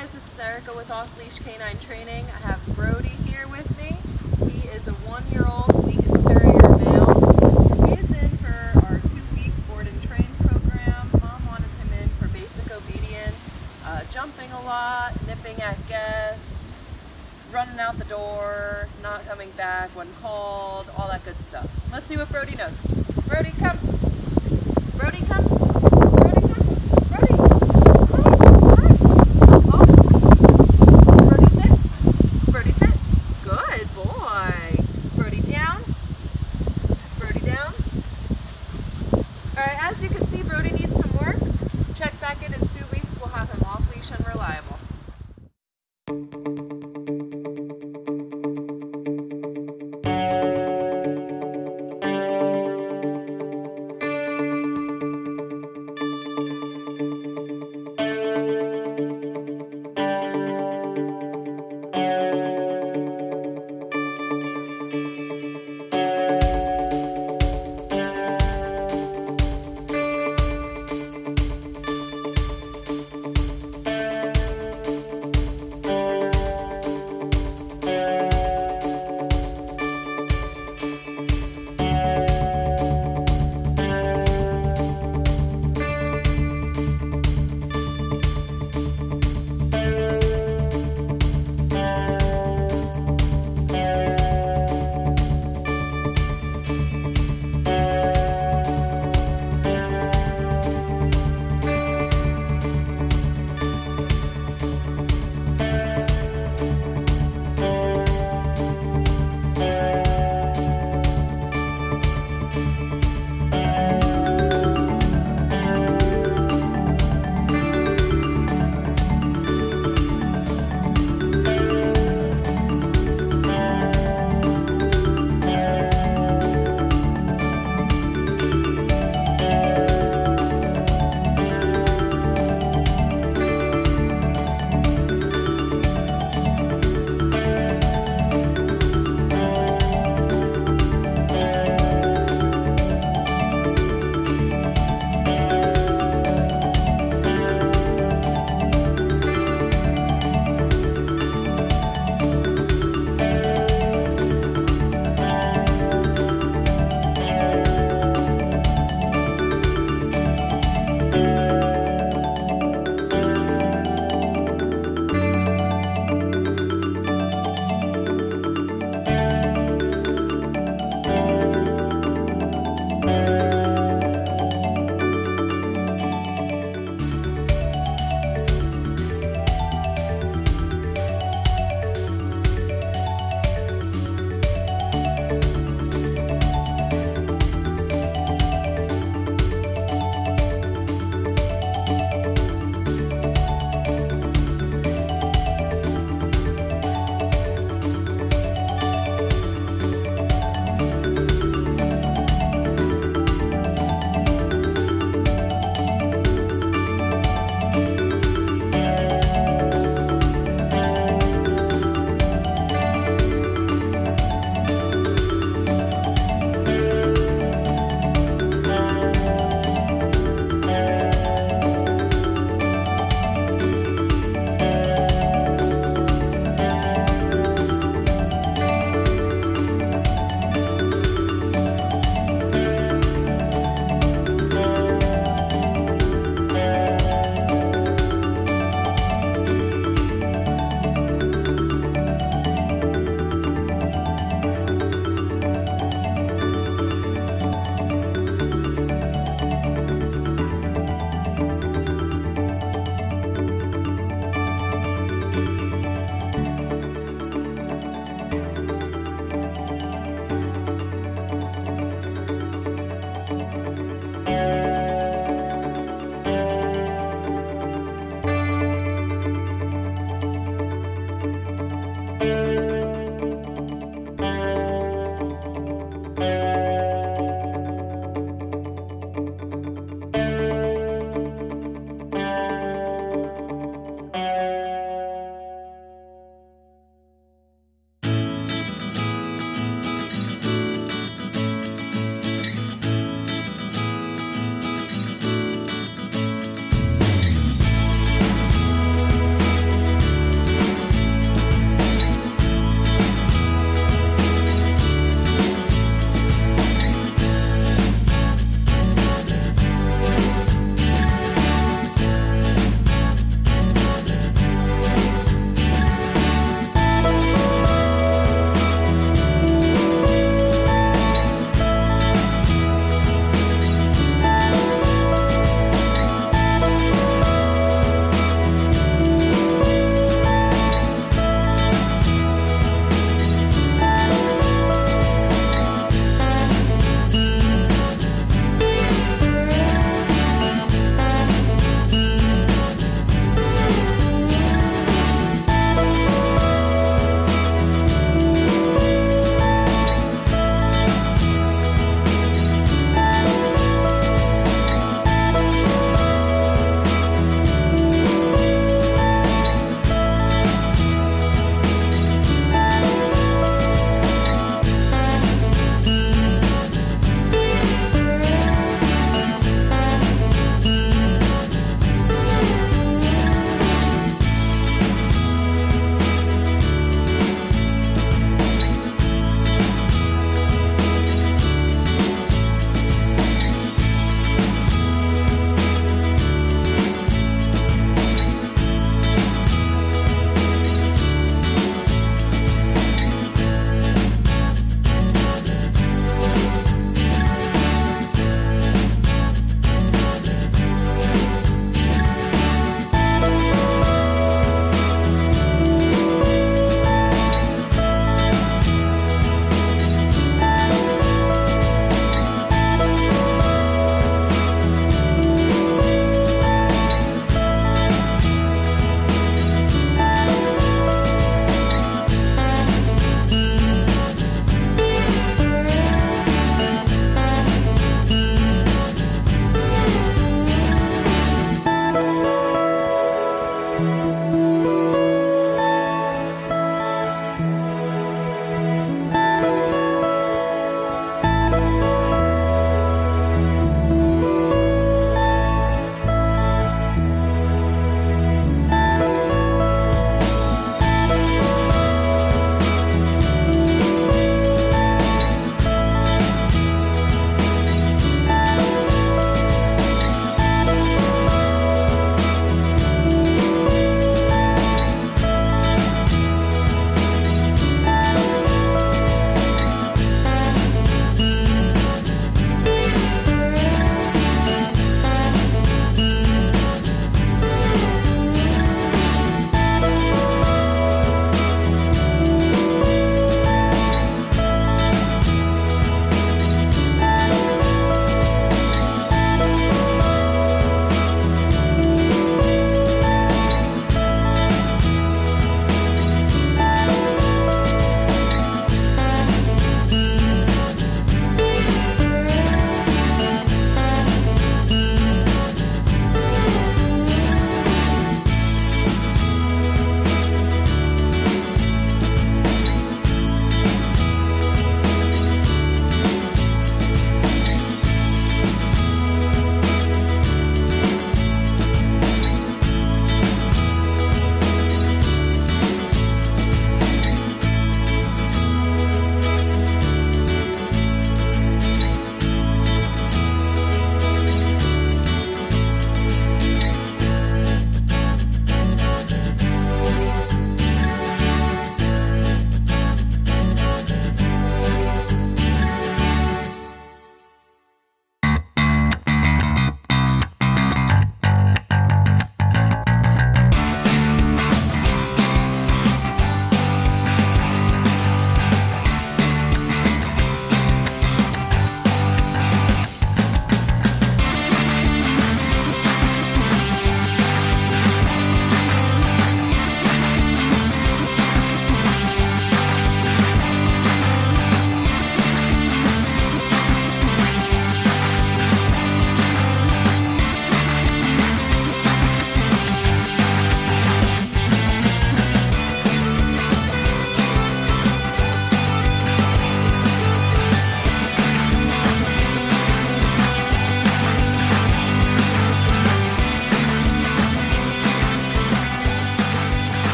guys, this is Erica with Off Leash K9 Training. I have Brody here with me. He is a 1-year-old Wheaten Terrier male. He is in for our 2-week board and train program. Mom wanted him in for basic obedience, jumping a lot, nipping at guests, running out the door, not coming back when called, all that good stuff. Let's see what Brody knows. Brody, come. Brody, come. As you can see, Brody needs some work. Check back in 2 weeks. We'll have him off leash and reliable.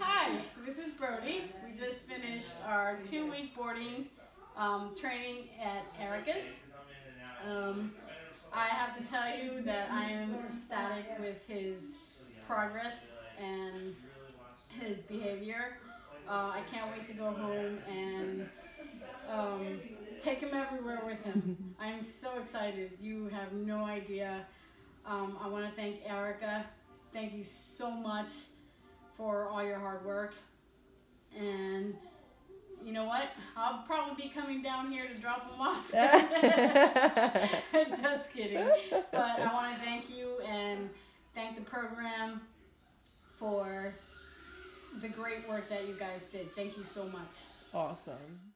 Hi, this is Brody. We just finished our 2-week boarding training at Erica's. I have to tell you that I am ecstatic with his progress and his behavior. I can't wait to go home and take him everywhere with him. I am so excited. You have no idea. I want to thank Erica. Thank you so much for all your hard work, and you know what, I'll probably be coming down here to drop them off. Just kidding. But I want to thank you and thank the program for the great work that you guys did. Thank you so much. Awesome.